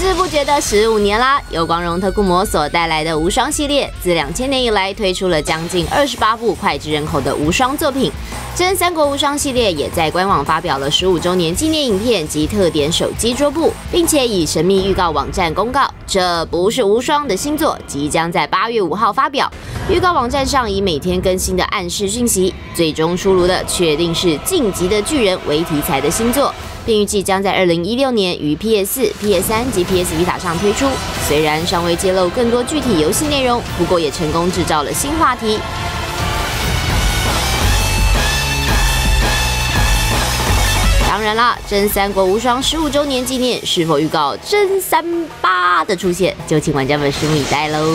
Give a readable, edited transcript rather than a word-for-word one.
知不觉的15年啦，由光荣特库摩所带来的无双系列，自2000年以来推出了将近28部脍炙人口的无双作品。真三国无双系列也在官网发表了15周年纪念影片及特点手机桌布，并且以神秘预告网站公告，这不是无双的新作即将在8月5号发表。预告网站上以每天更新的暗示讯息，最终出炉的确定是《进击的巨人》为题材的新作。 并预计将在2016年于 PS4、PS3 及 PS Vita 上推出。虽然尚未揭露更多具体游戏内容，不过也成功制造了新话题。当然啦，真三国无双15周年纪念是否预告真38的出现，就请玩家们拭目以待喽。